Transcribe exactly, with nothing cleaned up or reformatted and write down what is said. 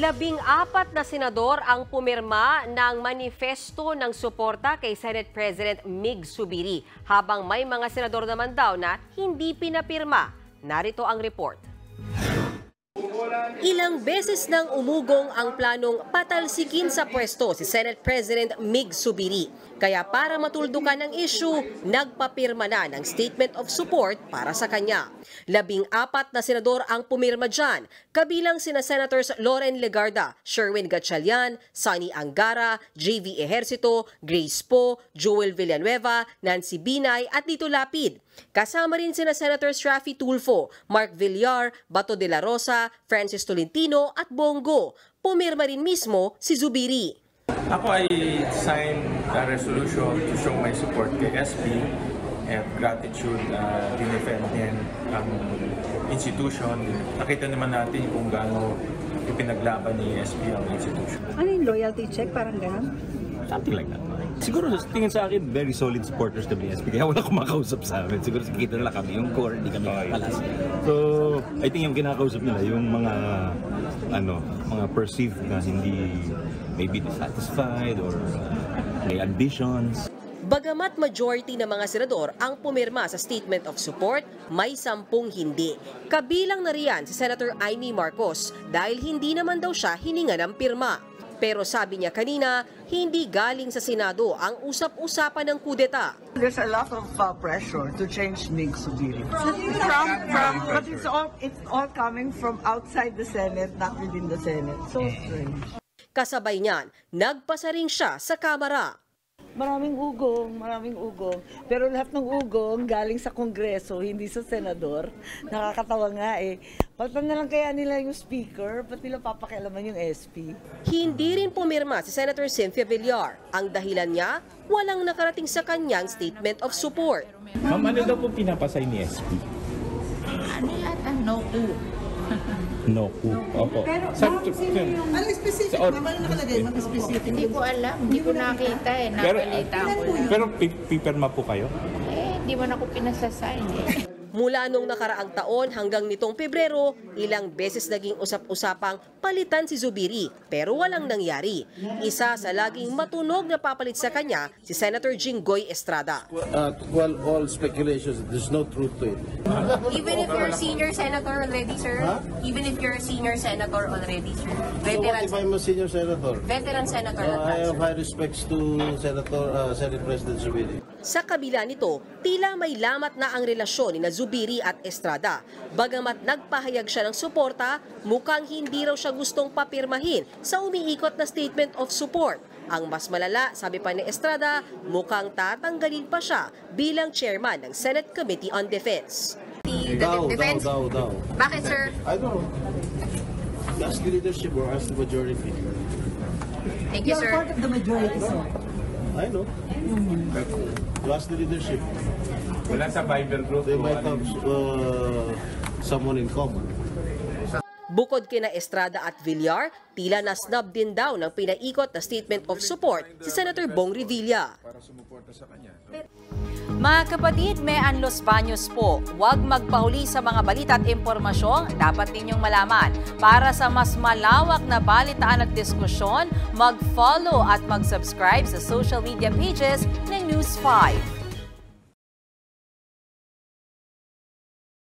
Labing apat na senador ang pumirma ng manifesto ng suporta kay Senate President Migz Zubiri, habang may mga senador naman daw na hindi pinapirma. Narito ang report. Ilang beses nang umugong ang planong patalsikin sa pwesto si Senate President Migz Zubiri. Kaya para matuldukan ang issue, nagpapirma na ng Statement of Support para sa kanya. Labing apat na senador ang pumirma dyan, kabilang sina Senators Loren Legarda, Sherwin Gatchalian, Sonny Angara, J V Ejercito, Grace Poe, Joel Villanueva, Nancy Binay at Lito Lapid. Kasama rin sina Senators Rafi Tulfo, Mark Villar, Bato de la Rosa, Francis Tolentino at Bongo. Pumirma rin mismo si Zubiri. Ako ay signed a resolution to show my support kay S P and gratitude na uh, dinefend din ang institution. Nakita naman natin kung gaano ipinaglaban ni S P ang institution. Ano yung loyalty check? Parang gano'n? Something like that. Siguro tingin sa akin, very solid supporters ng S P. Kaya wala kumakausap sa amin. Siguro kita nila kami, yung core, hindi kami palas. So, I think yung kinakausap nila, yung mga, ano, mga perceived na hindi maybe dissatisfied or uh, may ambitions. Bagamat majority ng mga senador ang pumirma sa Statement of Support, may sampung hindi. Kabilang na riyan si Senator Imee Marcos dahil hindi naman daw siya hininga ng pirma. Pero sabi niya kanina, hindi galing sa Senado ang usap-usapan ng kudeta. There's a lot of uh, pressure to change Migz Zubiri. But it's all, it's all coming from outside the Senate, not within the Senate. So strange. Kasabay niyan, nagpasa rin siya sa Kamara. Maraming ugong, maraming ugong. Pero lahat ng ugong galing sa Kongreso, hindi sa Senador. Nakakatawa nga eh. Palitan na lang kaya nila yung Speaker, ba't nila papakialaman yung S P? Hindi rin pumirma si Senator Cynthia Villar. Ang dahilan niya, walang nakarating sa kanyang Statement of Support. Ma'am, ano daw po pinapasay ni S P? Ano yata? No clue. No po. Opo. Pero, ma'am, sino yung... Anong specific? Naman na nakalagay? Mag-specific? Hindi ko alam. Hindi ko nakita eh. Nakalita ko lang. Pero pipirma po kayo? Eh, di man ako pinasasign eh. Mula nung nakaraang taon hanggang nitong Pebrero, ilang beses naging usap-usapang palitan si Zubiri pero walang nangyari. Isa sa laging matunog na papalit sa kanya si Senator Jinggoy Estrada. Uh, well, all speculations, there's no truth to it. Even if you're a senior senator already, sir? Huh? Even if you're a senior senator already, sir? Veteran, so what if I'm a senior senator? Veteran senator. Uh, I have high respects to Senator, uh, Senate President Zubiri. Sa kabila nito, tila may lamat na ang relasyon ni Zubiri at Estrada. Bagamat nagpahayag siya ng suporta, mukhang hindi raw siya gustong papirmahin sa umiikot na Statement of Support. Ang mas malala, sabi pa ni Estrada, mukhang tatanggalin pa siya bilang chairman ng Senate Committee on Defense. Daw, daw, daw, daw. Bakit, sir? I don't know. Ask the leadership or ask the majority. Thank you, sir. You're part of the majority, sir. I know. You ask the leadership. Wala sa Bible group. They might have uh, someone in common. Bukod kina Estrada at Villar, tila nasnab din daw ng pinaikot na Statement of Support si Senator Bong Revilla. Mga kapatid, Maeanne Los Baños po. Huwag magpahuli sa mga balita at impormasyong dapat ninyong malaman. Para sa mas malawak na balitaan at diskusyon, mag-follow at mag-subscribe sa social media pages ng News five.